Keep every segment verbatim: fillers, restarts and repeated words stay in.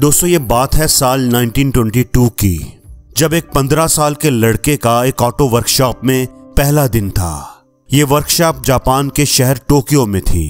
दोस्तों ये बात है साल उन्नीस सौ बाईस की, जब एक पंद्रह साल के लड़के का एक ऑटो वर्कशॉप में पहला दिन था। ये वर्कशॉप जापान के शहर टोक्यो में थी।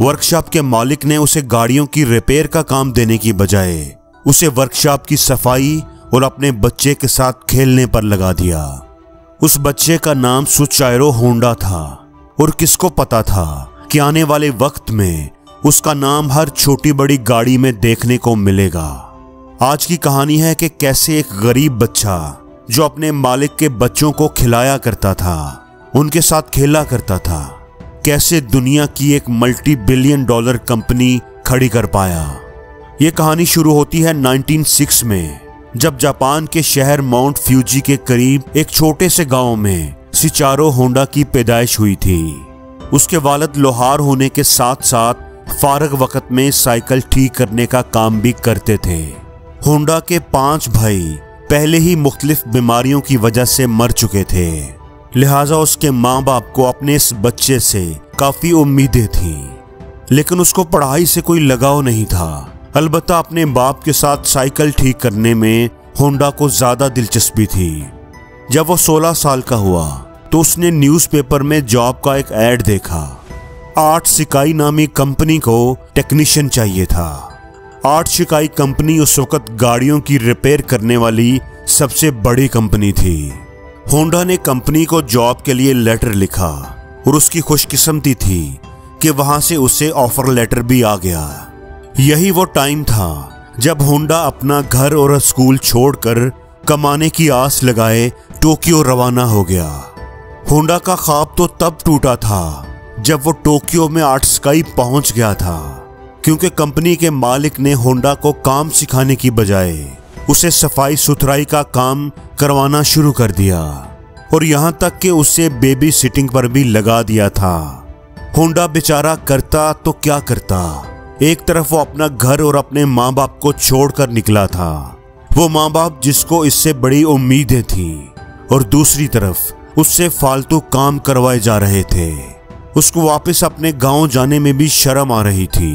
वर्कशॉप के मालिक ने उसे गाड़ियों की रिपेयर का काम देने की बजाय उसे वर्कशॉप की सफाई और अपने बच्चे के साथ खेलने पर लगा दिया। उस बच्चे का नाम सोइचिरो होंडा था और किसको पता था कि आने वाले वक्त में उसका नाम हर छोटी बड़ी गाड़ी में देखने को मिलेगा। आज की कहानी है कि कैसे एक गरीब बच्चा जो अपने मालिक के बच्चों को खिलाया करता था, उनके साथ खेला करता था, कैसे दुनिया की एक मल्टी बिलियन डॉलर कंपनी खड़ी कर पाया। ये कहानी शुरू होती है उन्नीस सौ छह में, जब जापान के शहर माउंट फ्यूजी के करीब एक छोटे से गांव में सोइचिरो होंडा की पैदाइश हुई थी। उसके वालिद लोहार होने के साथ साथ फारग वक्त में साइकिल ठीक करने का काम भी करते थे। होंडा के पांच भाई पहले ही मुख्तलिफ बीमारियों की वजह से मर चुके थे, लिहाजा उसके माँ बाप को अपने इस बच्चे से काफी उम्मीदें थीं, लेकिन उसको पढ़ाई से कोई लगाव नहीं था। अलबत्ता अपने बाप के साथ साइकिल ठीक करने में होंडा को ज्यादा दिलचस्पी थी। जब वो सोलह साल का हुआ तो उसने न्यूज़पेपर में जॉब का एक ऐड देखा। आर्ट शिकाई नामी कंपनी को टेक्नीशियन चाहिए था। आर्ट शिकाई कंपनी उस वक्त गाड़ियों की रिपेयर करने वाली सबसे बड़ी कंपनी थी। होंडा ने कंपनी को जॉब के लिए लेटर लिखा और उसकी खुशकिस्मती थी कि वहां से उसे ऑफर लेटर भी आ गया। यही वो टाइम था जब होंडा अपना घर और स्कूल छोड़कर कमाने की आस लगाए टोक्यो रवाना हो गया। होंडा का ख्वाब तो तब टूटा था जब वो टोक्यो में आर्ट शिकाई पहुंच गया था, क्योंकि कंपनी के मालिक ने होंडा को काम सिखाने की बजाय उसे सफाई सुथराई का काम करवाना शुरू कर दिया और यहां तक कि उसे बेबी सिटिंग पर भी लगा दिया था। होंडा बेचारा करता तो क्या करता, एक तरफ वो अपना घर और अपने माँ बाप को छोड़कर निकला था, वो माँ बाप जिसको इससे बड़ी उम्मीदें थीं, और दूसरी तरफ उससे फालतू काम करवाए जा रहे थे। उसको वापस अपने गांव जाने में भी शर्म आ रही थी,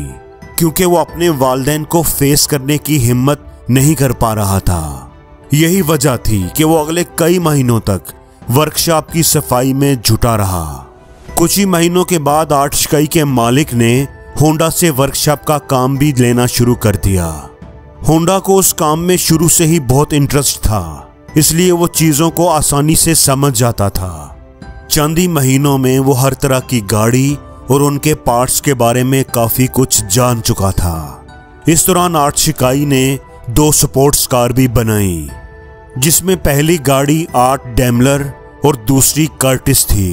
क्योंकि वो अपने वालिदैन को फेस करने की हिम्मत नहीं कर पा रहा था। यही वजह थी कि वो अगले कई महीनों तक वर्कशॉप की सफाई में जुटा रहा। कुछ ही महीनों के बाद आर्ट शिकाई के मालिक ने होंडा से वर्कशॉप का काम भी लेना शुरू कर दिया। होंडा को उस काम में शुरू से ही बहुत इंटरेस्ट था, इसलिए वो चीज़ों को आसानी से समझ जाता था। चंद ही महीनों में वो हर तरह की गाड़ी और उनके पार्ट्स के बारे में काफ़ी कुछ जान चुका था। इस दौरान आर्ट शिकाई ने दो स्पोर्ट्स कार भी बनाई, जिसमें पहली गाड़ी आर्ट डैमलर और दूसरी कर्टिस थी।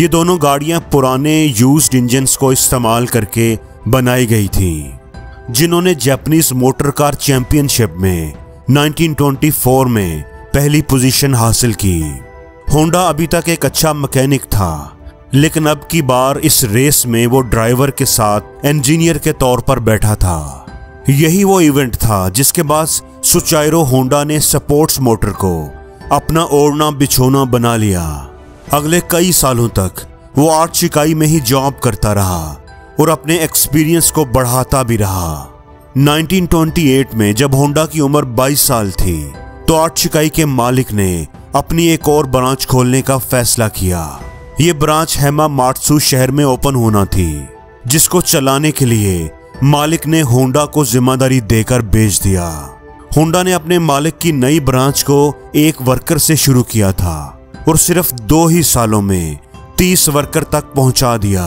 ये दोनों गाड़ियां पुराने यूज्ड इंजन्स को इस्तेमाल करके बनाई गई थीं, जिन्होंने जापानीज मोटर कार चैंपियनशिप में उन्नीस सौ चौबीस में पहली पोजीशन हासिल की। होंडा अभी तक एक अच्छा मैकेनिक था, लेकिन अब की बार इस रेस में वो ड्राइवर के साथ इंजीनियर के तौर पर बैठा था। यही वो इवेंट था जिसके बाद सोइचिरो होंडा ने स्पोर्ट्स मोटर को अपना ओढ़ना बिछोना बना लिया। अगले कई सालों तक वो आर्ट शिकाई में ही जॉब करता रहा और अपने एक्सपीरियंस को बढ़ाता भी रहा। उन्नीस सौ अट्ठाईस में जब होंडा की उम्र बाईस साल थी तो आर्ट शिकाई के मालिक ने अपनी एक और ब्रांच खोलने का फैसला किया। ये ब्रांच हेमा मात्सु शहर में ओपन होना थी, जिसको चलाने के लिए मालिक ने होंडा को जिम्मेदारी देकर बेच दिया। होंडा ने अपने मालिक की नई ब्रांच को एक वर्कर से शुरू किया था और सिर्फ दो ही सालों में तीस वर्कर तक पहुंचा दिया।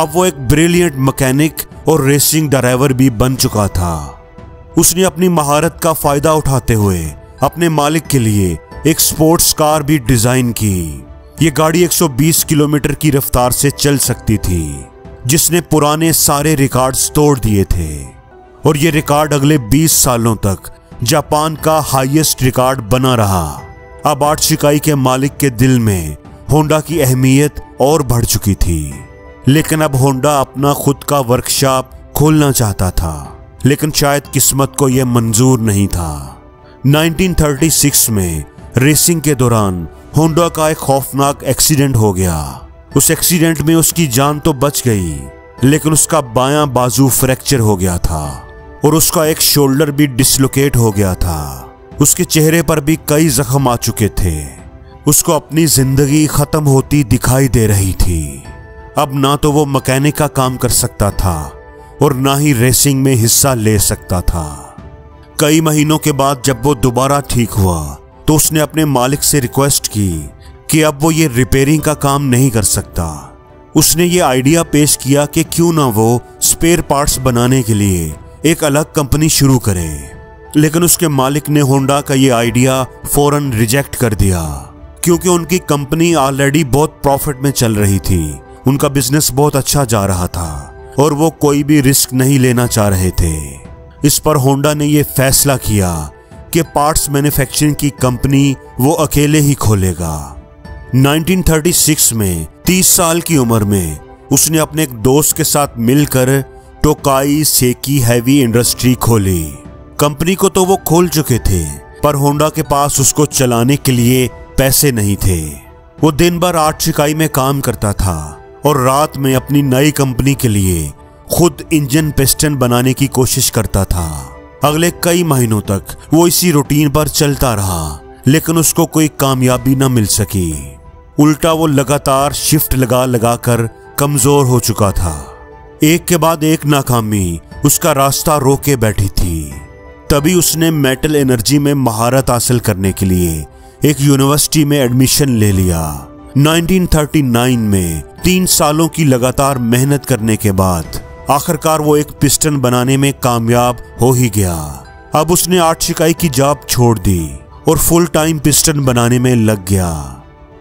अब वो एक ब्रिलियंट मैकेनिक और रेसिंग ड्राइवर भी बन चुका था। उसने अपनी महारत का फायदा उठाते हुए अपने मालिक के लिए एक स्पोर्ट्स कार भी डिजाइन की। ये गाड़ी एक सौ बीस किलोमीटर की रफ्तार से चल सकती थी, जिसने पुराने सारे रिकॉर्ड्स तोड़ दिए थे और ये रिकॉर्ड अगले बीस सालों तक जापान का हाईएस्ट रिकॉर्ड बना रहा। अब आर्ट शिकाई के मालिक के दिल में होंडा की अहमियत और बढ़ चुकी थी, लेकिन अब होंडा अपना खुद का वर्कशॉप खोलना चाहता था, लेकिन शायद किस्मत को यह मंजूर नहीं था। उन्नीस सौ छत्तीस में रेसिंग के दौरान होंडा का एक खौफनाक एक्सीडेंट हो गया। उस एक्सीडेंट में उसकी जान तो बच गई, लेकिन उसका बायां बाजू फ्रैक्चर हो गया था और उसका एक शोल्डर भी डिसलोकेट हो गया था। उसके चेहरे पर भी कई जख्म आ चुके थे। उसको अपनी जिंदगी खत्म होती दिखाई दे रही थी। अब ना तो वो मैकेनिक का काम कर सकता था और ना ही रेसिंग में हिस्सा ले सकता था। कई महीनों के बाद जब वो दोबारा ठीक हुआ तो उसने अपने मालिक से रिक्वेस्ट की कि अब वो ये रिपेयरिंग का काम नहीं कर सकता। उसने ये आइडिया पेश किया कि क्यों ना वो स्पेयर पार्ट्स बनाने के लिए एक अलग कंपनी शुरू करे, लेकिन उसके मालिक ने होंडा का ये आइडिया फौरन रिजेक्ट कर दिया, क्योंकि उनकी कंपनी ऑलरेडी बहुत प्रॉफिट में चल रही थी, उनका बिजनेस बहुत अच्छा जा रहा था और वो कोई भी रिस्क नहीं लेना चाह रहे थे। इस पर होंडा ने ये फैसला किया कि पार्ट्स मैन्युफैक्चरिंग की कंपनी वो अकेले ही खोलेगा। उन्नीस सौ छत्तीस में तीस साल की उम्र में उसने अपने एक दोस्त के साथ मिलकर टोकाई सेकी हैवी इंडस्ट्री खोली। कंपनी को तो वो खोल चुके थे, पर होंडा के पास उसको चलाने के लिए पैसे नहीं थे। वो दिन भर आर्ट शिकाई में काम करता था और रात में अपनी नई कंपनी के लिए खुद इंजन पिस्टन बनाने की कोशिश करता था। अगले कई महीनों तक वो इसी रूटीन पर चलता रहा, लेकिन उसको कोई कामयाबी न मिल सकी। उल्टा वो लगातार शिफ्ट लगा लगा कर कमजोर हो चुका था। एक के बाद एक नाकामी उसका रास्ता रोके बैठी थी। तभी उसने मेटल एनर्जी में महारत हासिल करने के लिए एक यूनिवर्सिटी में एडमिशन ले लिया। उन्नीस सौ उनतालीस में तीन सालों की लगातार मेहनत करने के बाद आखिरकार वो एक पिस्टन बनाने में कामयाब हो ही गया। अब उसने आर्ट शिकाई की जॉब छोड़ दी और फुल टाइम पिस्टन बनाने में लग गया,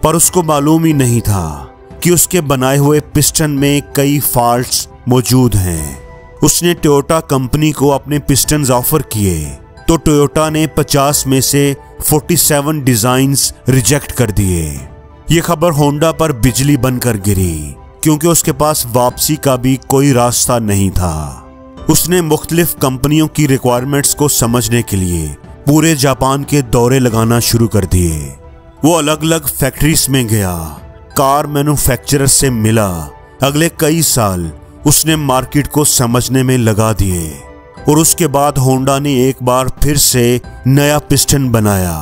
पर उसको मालूम ही नहीं था कि उसके बनाए हुए पिस्टन में कई फॉल्ट्स मौजूद हैं। उसने टोयोटा कंपनी को अपने पिस्टन्स ऑफर किए तो टोयोटा ने पचास में से सैंतालीस डिजाइन्स रिजेक्ट कर दिए। ये खबर होंडा पर बिजली बनकर गिरी, क्योंकि उसके पास वापसी का भी कोई रास्ता नहीं था। उसने मुख्तलिफ कंपनियों की रिक्वायरमेंट्स को समझने के लिए पूरे जापान के दौरे लगाना शुरू कर दिए। वो अलग अलग फैक्ट्रीज में गया, कार मैन्युफैक्चरर से मिला। अगले कई साल उसने मार्केट को समझने में लगा दिए और उसके बाद होंडा ने एक बार फिर से नया पिस्टन बनाया।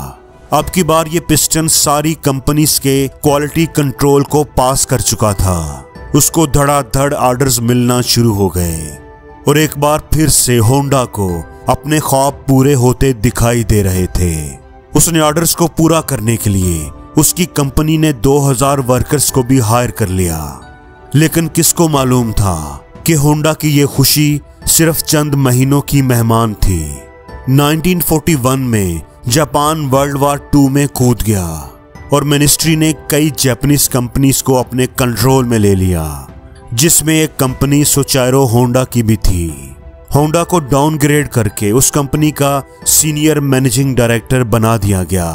अब की बार ये पिस्टन सारी कंपनीज के क्वालिटी कंट्रोल को पास कर चुका था। उसको धड़ाधड़ ऑर्डर्स मिलना शुरू हो गए और एक बार फिर से होंडा को अपने ख्वाब पूरे होते दिखाई दे रहे थे। उसने ऑर्डर्स को पूरा करने के लिए उसकी कंपनी ने दो हज़ार वर्कर्स को भी हायर कर लिया, लेकिन किसको मालूम था कि होंडा की ये खुशी सिर्फ चंद महीनों की मेहमान थी। उन्नीस सौ इकतालीस में जापान वर्ल्ड वार टू में कूद गया और मिनिस्ट्री ने कई जापानीज कंपनीज को अपने कंट्रोल में ले लिया, जिसमें एक कंपनी सोचायरो होंडा की भी थी। होंडा को डाउनग्रेड करके उस कंपनी का सीनियर मैनेजिंग डायरेक्टर बना दिया गया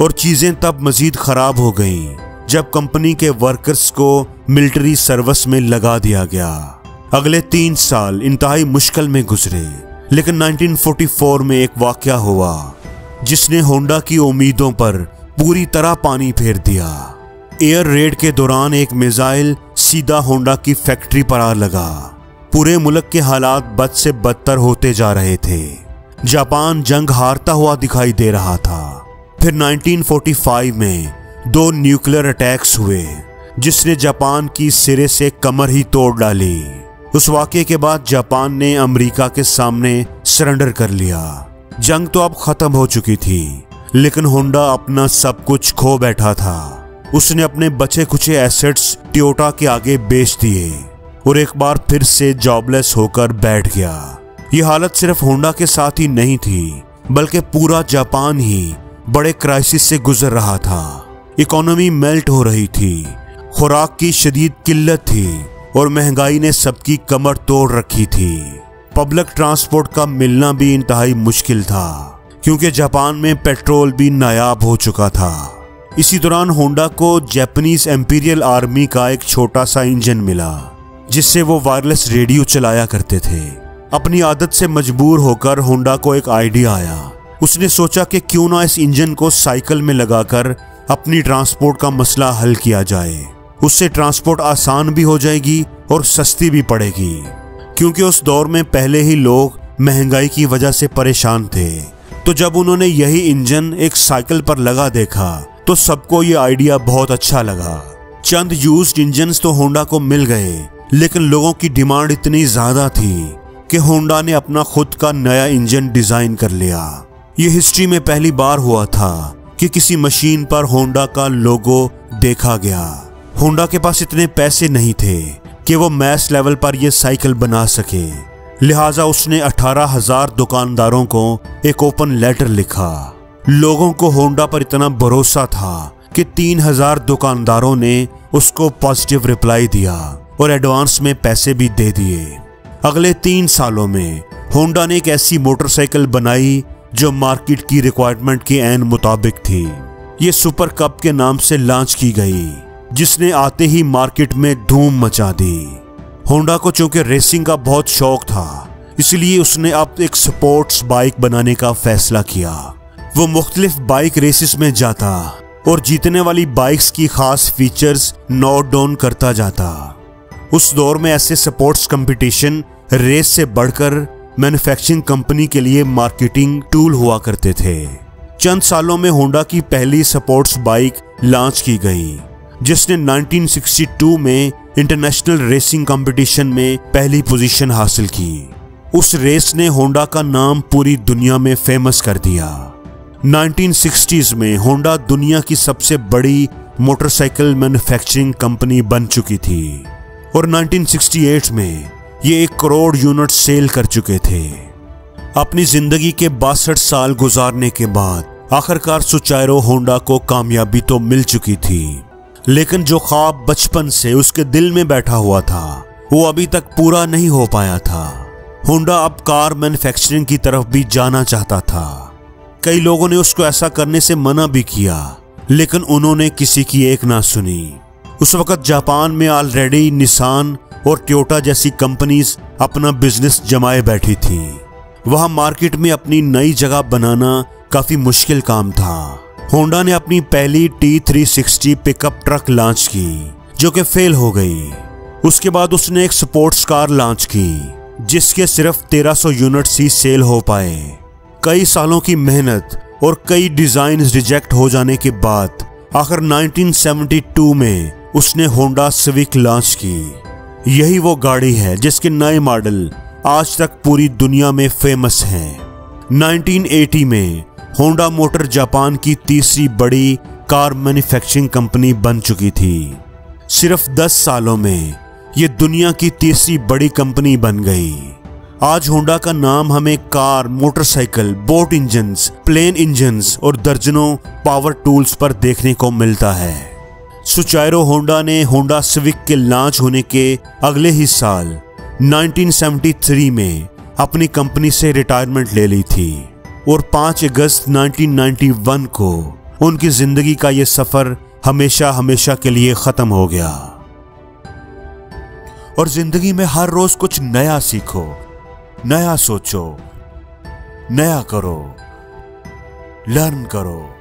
और चीजें तब मजीद खराब हो गईं जब कंपनी के वर्कर्स को मिलिट्री सर्विस में लगा दिया गया। अगले तीन साल इंतहाई मुश्किल में गुजरे, लेकिन उन्नीस सौ चौवालीस में एक वाकया हुआ जिसने होंडा की उम्मीदों पर पूरी तरह पानी फेर दिया। एयर रेड के दौरान एक मिसाइल सीधा होंडा की फैक्ट्री पर आ लगा। पूरे मुल्क के हालात बद से बदतर होते जा रहे थे। जापान जंग हारता हुआ दिखाई दे रहा था। फिर उन्नीस सौ पैंतालीस में दो न्यूक्लियर अटैक्स हुए, जिसने जापान की सिरे से कमर ही तोड़ डाली। उस वाकये के बाद जापान ने अमेरिका के सामने सरेंडर कर लिया। जंग तो अब खत्म हो चुकी थी, लेकिन होंडा अपना सब कुछ खो बैठा था। उसने अपने बचे कुचे एसेट्स टोयोटा के आगे बेच दिए और एक बार फिर से जॉबलेस होकर बैठ गया। ये हालत सिर्फ होंडा के साथ ही नहीं थी, बल्कि पूरा जापान ही बड़े क्राइसिस से गुजर रहा था। इकोनॉमी मेल्ट हो रही थी, खुराक की शदीद किल्लत थी और महंगाई ने सबकी कमर तोड़ रखी थी। पब्लिक ट्रांसपोर्ट का मिलना भी इंतहाई मुश्किल था, क्योंकि जापान में पेट्रोल भी नायाब हो चुका था। इसी दौरान होंडा को जापानीज एम्पीरियल आर्मी का एक छोटा सा इंजन मिला, जिससे वो वायरलेस रेडियो चलाया करते थे। अपनी आदत से मजबूर होकर होंडा को एक आइडिया आया। उसने सोचा कि क्यों ना इस इंजन को साइकिल में लगाकर अपनी ट्रांसपोर्ट का मसला हल किया जाए। उससे ट्रांसपोर्ट आसान भी हो जाएगी और सस्ती भी पड़ेगी, क्योंकि उस दौर में पहले ही लोग महंगाई की वजह से परेशान थे। तो जब उन्होंने यही इंजन एक साइकिल पर लगा देखा तो सबको ये आइडिया बहुत अच्छा लगा। चंद यूज्ड इंजन्स तो होंडा को मिल गए, लेकिन लोगों की डिमांड इतनी ज्यादा थी कि होंडा ने अपना खुद का नया इंजन डिजाइन कर लिया। ये हिस्ट्री में पहली बार हुआ था कि किसी मशीन पर होंडा का लोगो देखा गया। होंडा के पास इतने पैसे नहीं थे कि वो मैस लेवल पर यह साइकिल बना सके, लिहाजा उसने अठारह हज़ार दुकानदारों को एक ओपन लेटर लिखा। लोगों को होंडा पर इतना भरोसा था कि तीन हज़ार दुकानदारों ने उसको पॉजिटिव रिप्लाई दिया और एडवांस में पैसे भी दे दिए। अगले तीन सालों में होंडा ने एक ऐसी मोटरसाइकिल बनाई जो मार्केट की रिक्वायरमेंट के ऐन मुताबिक थी। ये सुपर कप के नाम से लॉन्च की गई, जिसने आते ही मार्केट में धूम मचा दी। होंडा को चूंकि रेसिंग का बहुत शौक था, इसलिए उसने अब एक स्पोर्ट्स बाइक बनाने का फैसला किया। वो मुख्तलिफ बाइक रेसेस में जाता और जीतने वाली बाइक्स की खास फीचर्स नोट डाउन करता जाता। उस दौर में ऐसे स्पोर्ट्स कंपटीशन रेस से बढ़कर मैन्युफैक्चरिंग कंपनी के लिए मार्केटिंग टूल हुआ करते थे। चंद सालों में होंडा की पहली स्पोर्ट्स बाइक लॉन्च की गई, जिसने उन्नीस सौ बासठ में इंटरनेशनल रेसिंग कंपटीशन में पहली पोजीशन हासिल की। उस रेस ने होंडा का नाम पूरी दुनिया में फेमस कर दिया। नाइनटीन सिक्सटीज़ में होंडा दुनिया की सबसे बड़ी मोटरसाइकिल मैन्युफैक्चरिंग कंपनी बन चुकी थी और नाइनटीन सिक्सटी एट में ये एक करोड़ यूनिट सेल कर चुके थे। अपनी जिंदगी के बासठ साल गुजारने के बाद आखिरकार सोइचिरो होंडा को कामयाबी तो मिल चुकी थी, लेकिन जो ख्वाब बचपन से उसके दिल में बैठा हुआ था वो अभी तक पूरा नहीं हो पाया था। होंडा अब कार मैन्युफैक्चरिंग की तरफ भी जाना चाहता था। कई लोगों ने उसको ऐसा करने से मना भी किया, लेकिन उन्होंने किसी की एक ना सुनी। उस वक्त जापान में ऑलरेडी निसान और टोयोटा जैसी कंपनीज अपना बिजनेस जमाए बैठी थी। वहां मार्केट में अपनी नई जगह बनाना काफी मुश्किल काम था। होंडा ने अपनी पहली T three sixty pickup truck launch की, जो कि फेल हो गई। उसके बाद उसने एक स्पोर्ट्स कार लॉन्च की, जिसके सिर्फ तेरह सौ यूनिट्स ही सेल हो पाए। कई सालों की मेहनत और कई डिजाइन्स रिजेक्ट हो जाने के बाद आखिर नाइनटीन सेवेंटी टू में उसने होंडा सिविक लॉन्च की। यही वो गाड़ी है जिसके नए मॉडल आज तक पूरी दुनिया में फेमस हैं। नाइनटीन एटी में होंडा मोटर जापान की तीसरी बड़ी कार मैन्युफैक्चरिंग कंपनी बन चुकी थी। सिर्फ दस सालों में ये दुनिया की तीसरी बड़ी कंपनी बन गई। आज होंडा का नाम हमें car, motorcycle, boat engines, plane engines और दर्जनों पावर टूल्स पर देखने को मिलता है। सोइचिरो होंडा ने होंडा सिविक के लॉन्च होने के अगले ही साल नाइनटीन सेवेंटी थ्री में अपनी कंपनी से रिटायरमेंट ले ली थी और पाँच अगस्त नाइनटीन नाइंटी वन को उनकी जिंदगी का यह सफर हमेशा हमेशा के लिए खत्म हो गया। और जिंदगी में हर रोज कुछ नया सीखो, नया सोचो, नया करो, लर्न करो।